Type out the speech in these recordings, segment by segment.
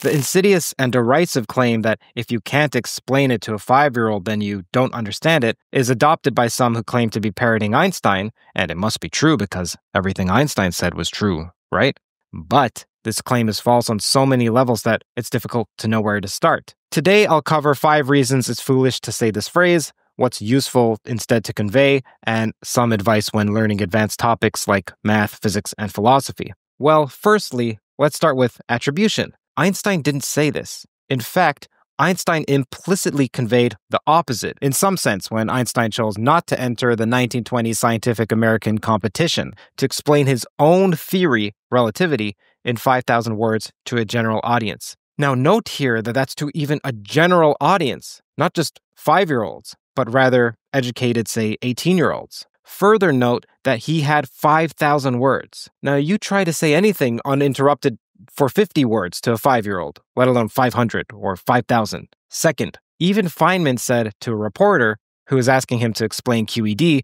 The insidious and derisive claim that if you can't explain it to a 5-year-old, then you don't understand it is adopted by some who claim to be parroting Einstein, and it must be true because everything Einstein said was true, right? But this claim is false on so many levels that it's difficult to know where to start. Today, I'll cover 5 reasons it's foolish to say this phrase, what's useful instead to convey, and some advice when learning advanced topics like math, physics, and philosophy. Well, firstly, let's start with attribution. Einstein didn't say this. In fact, Einstein implicitly conveyed the opposite, in some sense, when Einstein chose not to enter the 1920s Scientific American competition to explain his own theory, relativity, in 5,000 words to a general audience. Now, note here that that's to even a general audience, not just 5-year-olds, but rather educated, say, 18-year-olds. Further note that he had 5,000 words. Now, you try to say anything uninterrupted for 50 words to a 5-year-old, let alone 500 or 5,000. Second, even Feynman said to a reporter who was asking him to explain QED,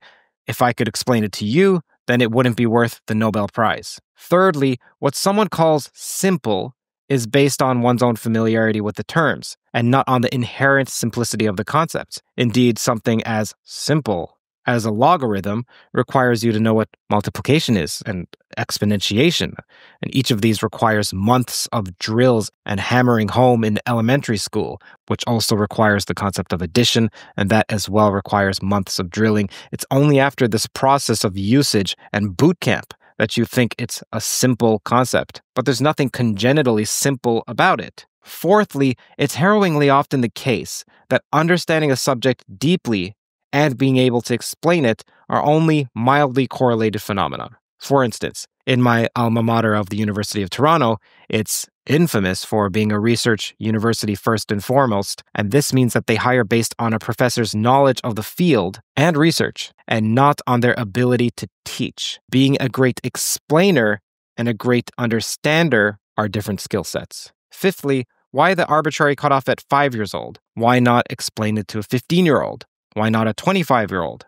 if I could explain it to you, then it wouldn't be worth the Nobel Prize. Thirdly, what someone calls simple is based on one's own familiarity with the terms and not on the inherent simplicity of the concepts. Indeed, something as simple as a logarithm requires you to know what multiplication is and exponentiation, and each of these requires months of drills and hammering home in elementary school, which also requires the concept of addition, and that as well requires months of drilling. It's only after this process of usage and boot camp that you think it's a simple concept, but there's nothing congenitally simple about it. Fourthly, it's harrowingly often the case that understanding a subject deeply and being able to explain it are only mildly correlated phenomena. For instance, in my alma mater of the University of Toronto, it's infamous for being a research university first and foremost, and this means that they hire based on a professor's knowledge of the field and research, and not on their ability to teach. Being a great explainer and a great understander are different skill sets. Fifthly, why the arbitrary cutoff at 5 years old? Why not explain it to a 15-year-old? Why not a 25-year-old?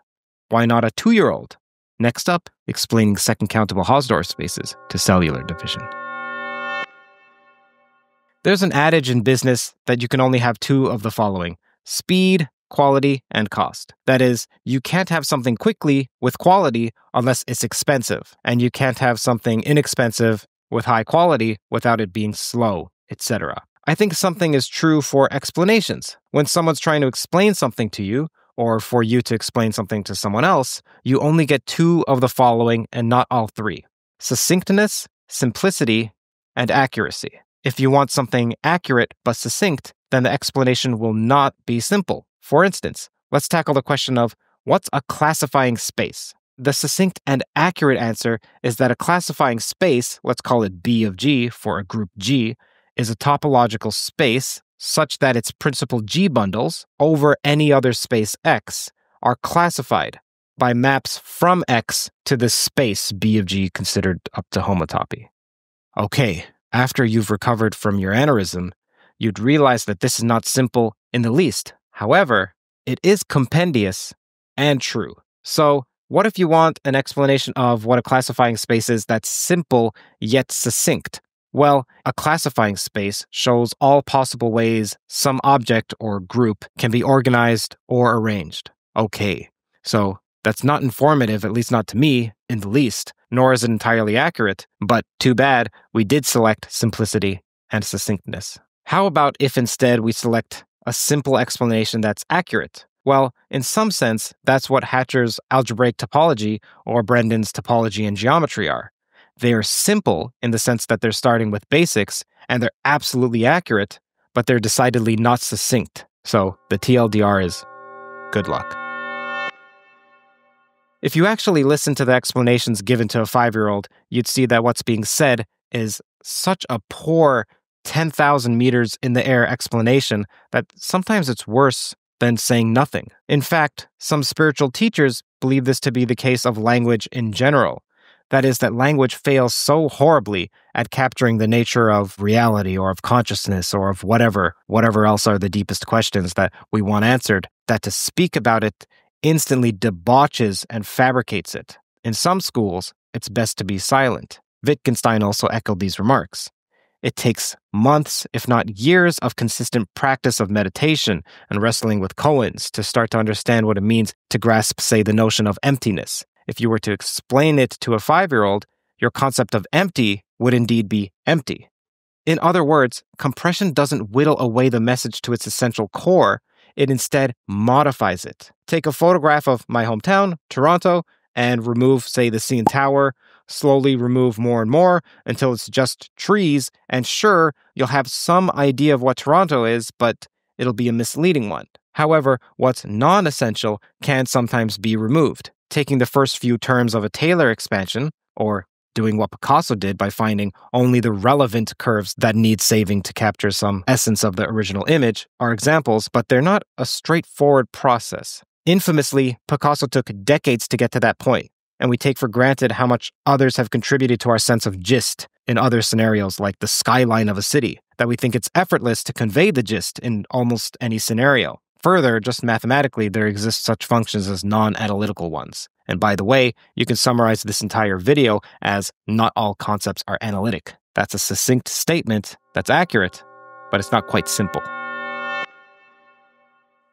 Why not a 2-year-old? Next up, explaining second countable Hausdorff spaces to cellular division. There's an adage in business that you can only have 2 of the following: speed, quality, and cost. That is, you can't have something quickly with quality unless it's expensive, and you can't have something inexpensive with high quality without it being slow, etc. I think something is true for explanations. When someone's trying to explain something to you, or for you to explain something to someone else, you only get 2 of the following and not all 3. Succinctness, simplicity, and accuracy. If you want something accurate but succinct, then the explanation will not be simple. For instance, let's tackle the question of what's a classifying space? The succinct and accurate answer is that a classifying space, let's call it B of G for a group G, is a topological space such that its principal G bundles over any other space X are classified by maps from X to the space B of G considered up to homotopy. Okay, after you've recovered from your aneurysm, you'd realize that this is not simple in the least. However, it is compendious and true. So, what if you want an explanation of what a classifying space is that's simple yet succinct? Well, a classifying space shows all possible ways some object or group can be organized or arranged. Okay, so that's not informative, at least not to me, in the least, nor is it entirely accurate, but too bad, we did select simplicity and succinctness. How about if instead we select a simple explanation that's accurate? Well, in some sense, that's what Hatcher's algebraic topology or Brendan's topology and geometry are. They are simple in the sense that they're starting with basics, and they're absolutely accurate, but they're decidedly not succinct. So the TLDR is good luck. If you actually listen to the explanations given to a 5-year-old, you'd see that what's being said is such a poor 10,000 meters in the air explanation that sometimes it's worse than saying nothing. In fact, some spiritual teachers believe this to be the case of language in general. That is, that language fails so horribly at capturing the nature of reality or of consciousness or of whatever else are the deepest questions that we want answered, that to speak about it instantly debauches and fabricates it. In some schools, it's best to be silent. Wittgenstein also echoed these remarks. It takes months, if not years, of consistent practice of meditation and wrestling with koans to start to understand what it means to grasp, say, the notion of emptiness. If you were to explain it to a 5-year-old, your concept of empty would indeed be empty. In other words, compression doesn't whittle away the message to its essential core, it instead modifies it. Take a photograph of my hometown, Toronto, and remove, say, the CN Tower, slowly remove more and more until it's just trees, and sure, you'll have some idea of what Toronto is, but it'll be a misleading one. However, what's non-essential can sometimes be removed. Taking the first few terms of a Taylor expansion, or doing what Picasso did by finding only the relevant curves that need saving to capture some essence of the original image, are examples, but they're not a straightforward process. Infamously, Picasso took decades to get to that point, and we take for granted how much others have contributed to our sense of gist in other scenarios like the skyline of a city, that we think it's effortless to convey the gist in almost any scenario. Further, just mathematically, there exist such functions as non-analytical ones. And by the way, you can summarize this entire video as not all concepts are analytic. That's a succinct statement that's accurate, but it's not quite simple.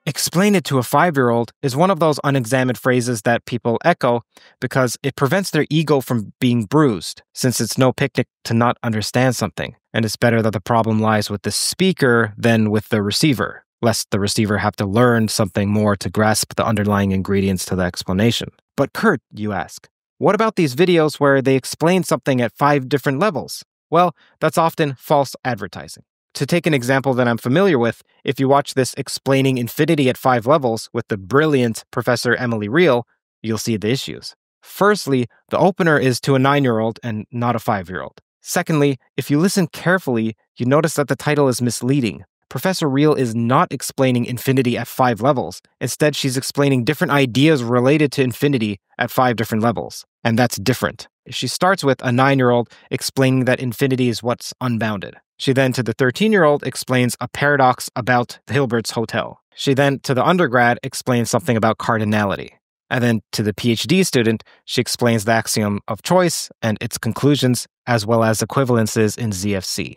Explain it to a 5-year-old is one of those unexamined phrases that people echo because it prevents their ego from being bruised, since it's no picnic to not understand something, and it's better that the problem lies with the speaker than with the receiver, lest the receiver have to learn something more to grasp the underlying ingredients to the explanation. But Kurt, you ask, what about these videos where they explain something at 5 different levels? Well, that's often false advertising. To take an example that I'm familiar with, if you watch this Explaining Infinity at 5 Levels with the brilliant Professor Emily Riehl, you'll see the issues. Firstly, the opener is to a 9-year-old and not a 5-year-old. Secondly, if you listen carefully, you notice that the title is misleading. Professor Riehl is not explaining infinity at 5 levels. Instead, she's explaining different ideas related to infinity at 5 different levels. And that's different. She starts with a 9-year-old explaining that infinity is what's unbounded. She then, to the 13-year-old, explains a paradox about the Hilbert's Hotel. She then, to the undergrad, explains something about cardinality. And then, to the PhD student, she explains the axiom of choice and its conclusions, as well as equivalences in ZFC.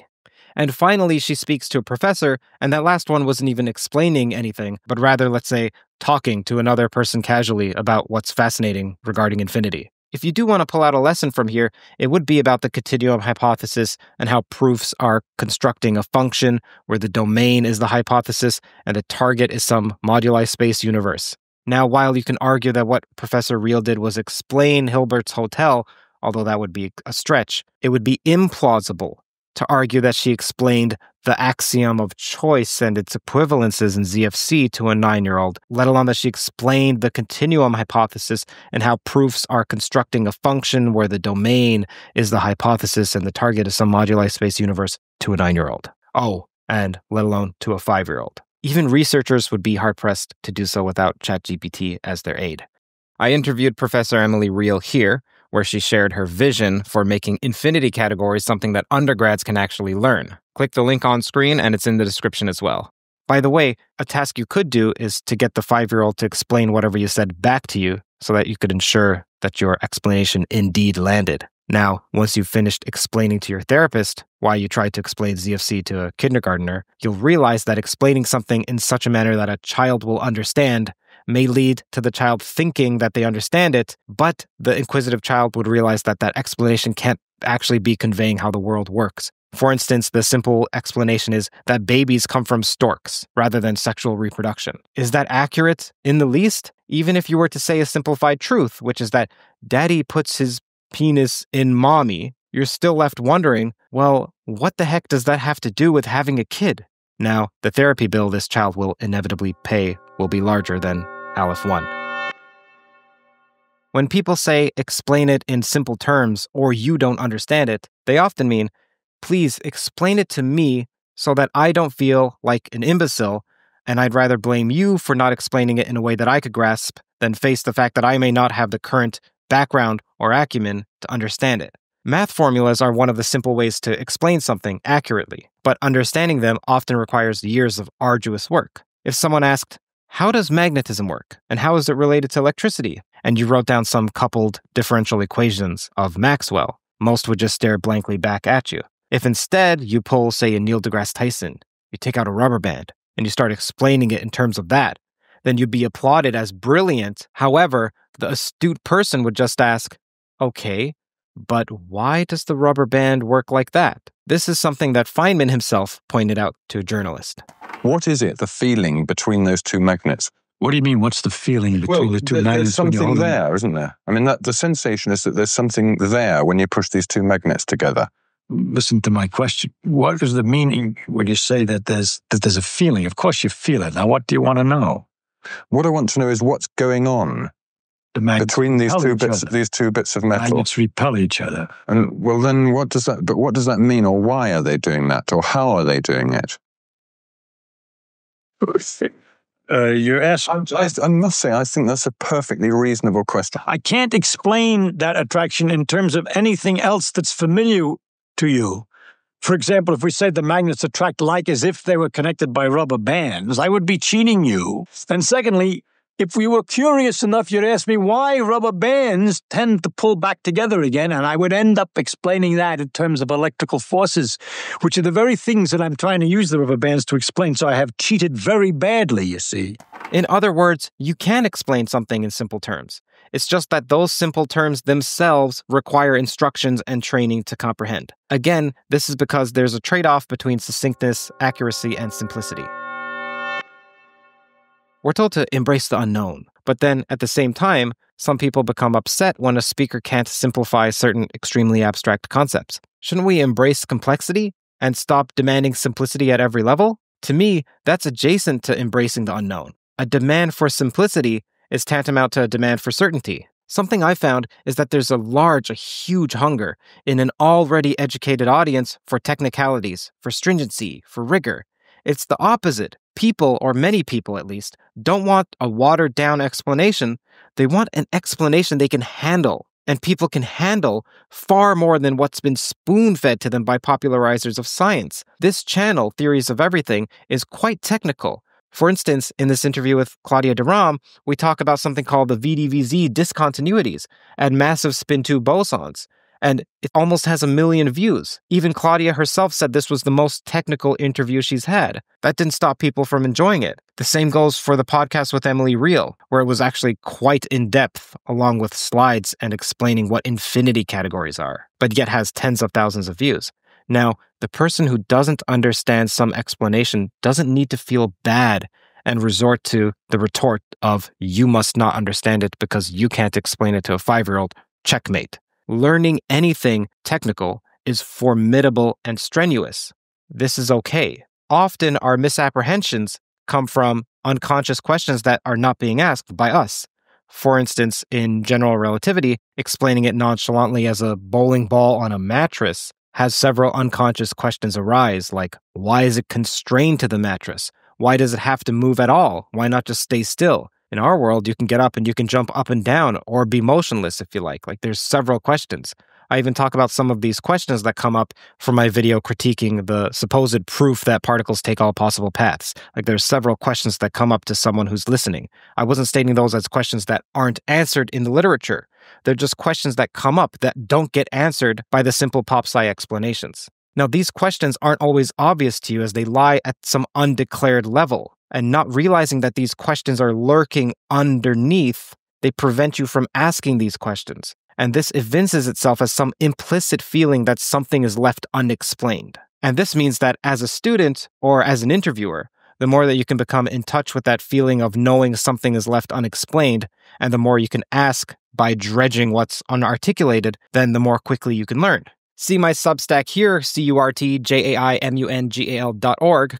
And finally, she speaks to a professor, and that last one wasn't even explaining anything, but rather, let's say, talking to another person casually about what's fascinating regarding infinity. If you do want to pull out a lesson from here, it would be about the continuum hypothesis and how proofs are constructing a function where the domain is the hypothesis and the target is some moduli space universe. Now, while you can argue that what Professor Riehl did was explain Hilbert's Hotel, although that would be a stretch, it would be implausible to argue that she explained the axiom of choice and its equivalences in ZFC to a 9-year-old, let alone that she explained the continuum hypothesis and how proofs are constructing a function where the domain is the hypothesis and the target is some moduli space universe to a 9-year-old. Oh, and let alone to a 5-year-old. Even researchers would be hard-pressed to do so without ChatGPT as their aid. I interviewed Professor Emily Riehl here, where she shared her vision for making infinity categories something that undergrads can actually learn. Click the link on screen and it's in the description as well. By the way, a task you could do is to get the 5-year-old to explain whatever you said back to you so that you could ensure that your explanation indeed landed. Now, once you've finished explaining to your therapist why you tried to explain ZFC to a kindergartner, you'll realize that explaining something in such a manner that a child will understand may lead to the child thinking that they understand it, but the inquisitive child would realize that that explanation can't actually be conveying how the world works. For instance, the simple explanation is that babies come from storks rather than sexual reproduction. Is that accurate in the least? Even if you were to say a simplified truth, which is that daddy puts his penis in mommy, you're still left wondering, well, what the heck does that have to do with having a kid? Now, the therapy bill this child will inevitably pay will be larger than Aleph 1. When people say, explain it in simple terms, or you don't understand it, they often mean, please explain it to me so that I don't feel like an imbecile, and I'd rather blame you for not explaining it in a way that I could grasp than face the fact that I may not have the current background or acumen to understand it. Math formulas are one of the simple ways to explain something accurately, but understanding them often requires years of arduous work. If someone asked, how does magnetism work, and how is it related to electricity? And you wrote down some coupled differential equations of Maxwell, most would just stare blankly back at you. If instead you pull, say, a Neil deGrasse Tyson, you take out a rubber band, and you start explaining it in terms of that, then you'd be applauded as brilliant. However, the astute person would just ask, okay, but why does the rubber band work like that? This is something that Feynman himself pointed out to a journalist. What is it, the feeling between those two magnets? What do you mean, what's the feeling between the two magnets? There's something there, isn't there? I mean, the sensation is that there's something there when you push these two magnets together. Listen to my question. What is the meaning when you say that there's a feeling? Of course you feel it. Now, what do you want to know? What I want to know is what's going on between these two bits of metal. Magnets repel each other. And well, then what does that? But what does that mean, or why are they doing that, or how are they doing it? You're asking. I must say, I think that's a perfectly reasonable question. I can't explain that attraction in terms of anything else that's familiar to you. For example, if we said the magnets attract like as if they were connected by rubber bands, I would be cheating you. And secondly, if we were curious enough, you'd ask me why rubber bands tend to pull back together again, and I would end up explaining that in terms of electrical forces, which are the very things that I'm trying to use the rubber bands to explain, so I have cheated very badly, you see. In other words, you can explain something in simple terms. It's just that those simple terms themselves require instructions and training to comprehend. Again, this is because there's a trade-off between succinctness, accuracy, and simplicity. We're told to embrace the unknown, but then, at the same time, some people become upset when a speaker can't simplify certain extremely abstract concepts. Shouldn't we embrace complexity and stop demanding simplicity at every level? To me, that's adjacent to embracing the unknown. A demand for simplicity is tantamount to a demand for certainty. Something I found is that there's a huge hunger in an already educated audience for technicalities, for stringency, for rigor. It's the opposite. People, or many people at least, don't want a watered-down explanation. They want an explanation they can handle. And people can handle far more than what's been spoon-fed to them by popularizers of science. This channel, Theories of Everything, is quite technical. For instance, in this interview with Claudia Duram, we talk about something called the VDVZ discontinuities and massive spin-2 bosons. And it almost has 1 million views. Even Claudia herself said this was the most technical interview she's had. That didn't stop people from enjoying it. The same goes for the podcast with Emily Riehl, where it was actually quite in-depth, along with slides and explaining what infinity categories are, but yet has tens of thousands of views. Now, the person who doesn't understand some explanation doesn't need to feel bad and resort to the retort of, you must not understand it because you can't explain it to a 5-year-old, checkmate. Learning anything technical is formidable and strenuous. This is okay. Often our misapprehensions come from unconscious questions that are not being asked by us. For instance, in general relativity, explaining it nonchalantly as a bowling ball on a mattress has several unconscious questions arise, like, why is it constrained to the mattress? Why does it have to move at all? Why not just stay still? In our world, you can get up and you can jump up and down or be motionless if you like. Like, there's several questions. I even talk about some of these questions that come up from my video critiquing the supposed proof that particles take all possible paths. Like, there's several questions that come up to someone who's listening. I wasn't stating those as questions that aren't answered in the literature. They're just questions that come up that don't get answered by the simple pop sci explanations. Now, these questions aren't always obvious to you as they lie at some undeclared level. And not realizing that these questions are lurking underneath, they prevent you from asking these questions. And this evinces itself as some implicit feeling that something is left unexplained. And this means that as a student or as an interviewer, the more that you can become in touch with that feeling of knowing something is left unexplained, and the more you can ask by dredging what's unarticulated, then the more quickly you can learn. See my Substack here, curtjaimungal.org,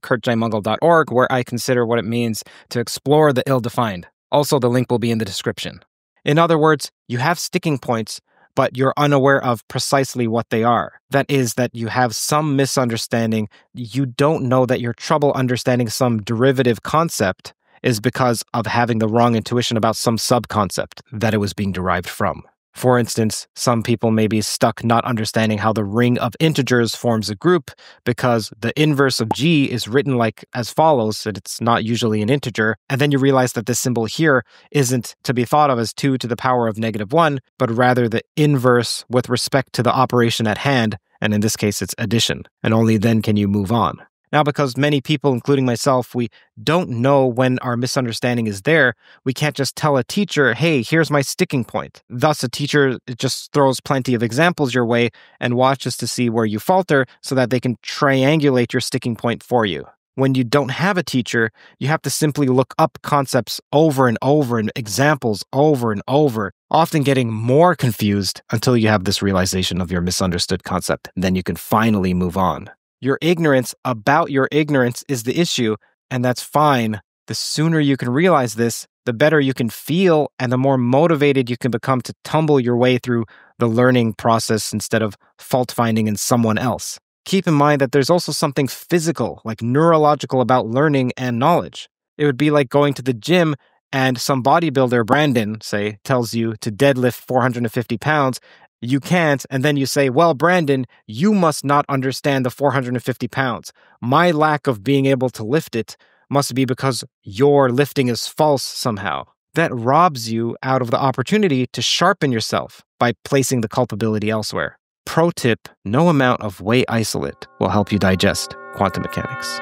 kurtjaimungal.org, where I consider what it means to explore the ill-defined. Also, the link will be in the description. In other words, you have sticking points, but you're unaware of precisely what they are. That is, that you have some misunderstanding. You don't know that your trouble understanding some derivative concept is because of having the wrong intuition about some sub-concept that it was being derived from. For instance, some people may be stuck not understanding how the ring of integers forms a group because the inverse of G is written like as follows, that it's not usually an integer, and then you realize that this symbol here isn't to be thought of as 2 to the power of -1, but rather the inverse with respect to the operation at hand, and in this case it's addition, and only then can you move on. Now, because many people, including myself, we don't know when our misunderstanding is there, we can't just tell a teacher, hey, here's my sticking point. Thus, a teacher just throws plenty of examples your way and watches to see where you falter so that they can triangulate your sticking point for you. When you don't have a teacher, you have to simply look up concepts over and over and examples over and over, often getting more confused until you have this realization of your misunderstood concept. Then you can finally move on. Your ignorance about your ignorance is the issue, and that's fine. The sooner you can realize this, the better you can feel and the more motivated you can become to tumble your way through the learning process instead of fault-finding in someone else. Keep in mind that there's also something physical, like neurological, about learning and knowledge. It would be like going to the gym and some bodybuilder, Brandon, say, tells you to deadlift 450 pounds. You can't, and then you say, well, Brandon, you must not understand the 450 pounds. My lack of being able to lift it must be because your lifting is false somehow. That robs you out of the opportunity to sharpen yourself by placing the culpability elsewhere. Pro tip, no amount of whey isolate will help you digest quantum mechanics.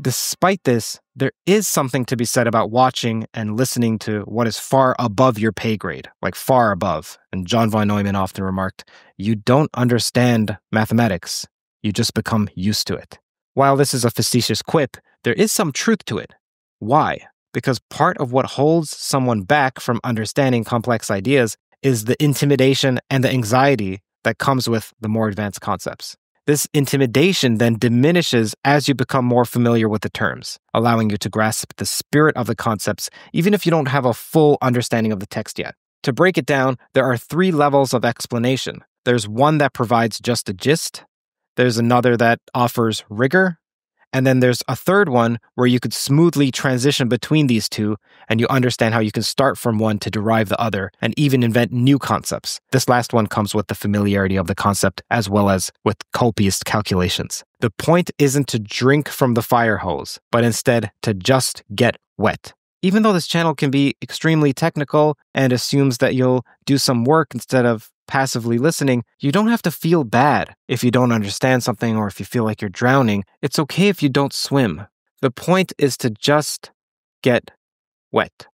Despite this, there is something to be said about watching and listening to what is far above your pay grade, like far above. And John von Neumann often remarked, you don't understand mathematics, you just become used to it. While this is a facetious quip, there is some truth to it. Why? Because part of what holds someone back from understanding complex ideas is the intimidation and the anxiety that comes with the more advanced concepts. This intimidation then diminishes as you become more familiar with the terms, allowing you to grasp the spirit of the concepts, even if you don't have a full understanding of the text yet. To break it down, there are three levels of explanation. There's one that provides just a gist, there's another that offers rigor, and then there's a third one where you could smoothly transition between these two, and you understand how you can start from one to derive the other, and even invent new concepts. This last one comes with the familiarity of the concept, as well as with copious calculations. The point isn't to drink from the fire hose, but instead to just get wet. Even though this channel can be extremely technical and assumes that you'll do some work instead of passively listening, you don't have to feel bad if you don't understand something or if you feel like you're drowning. It's okay if you don't swim. The point is to just get wet.